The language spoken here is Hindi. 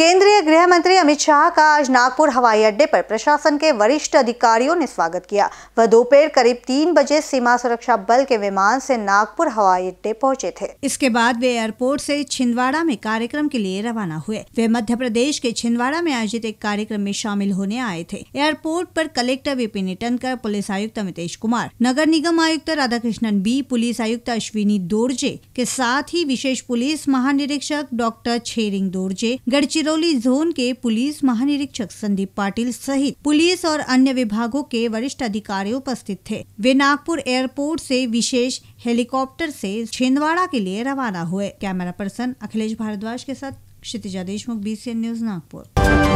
केंद्रीय गृह मंत्री अमित शाह का आज नागपुर हवाई अड्डे पर प्रशासन के वरिष्ठ अधिकारियों ने स्वागत किया। वह दोपहर करीब 3 बजे सीमा सुरक्षा बल के विमान से नागपुर हवाई अड्डे पहुंचे थे। इसके बाद वे एयरपोर्ट से छिंदवाड़ा में कार्यक्रम के लिए रवाना हुए। वे मध्य प्रदेश के छिंदवाड़ा में आयोजित एक कार्यक्रम में शामिल होने आए थे। एयरपोर्ट पर कलेक्टर विपिन निटनकर, पुलिस आयुक्त अमितेश कुमार, नगर निगम आयुक्त राधाकृष्णन, पुलिस आयुक्त अश्विनी दोरजे के साथ ही विशेष पुलिस महानिरीक्षक डॉक्टर छेरिंग दोरजे, गढ़चिरौली जोन के पुलिस महानिरीक्षक संदीप पाटिल सहित पुलिस और अन्य विभागों के वरिष्ठ अधिकारी उपस्थित थे। वे नागपुर एयरपोर्ट से विशेष हेलीकॉप्टर से छिंदवाड़ा के लिए रवाना हुए। कैमरा पर्सन अखिलेश भारद्वाज के साथ क्षितिजा देशमुख, BCN न्यूज, नागपुर।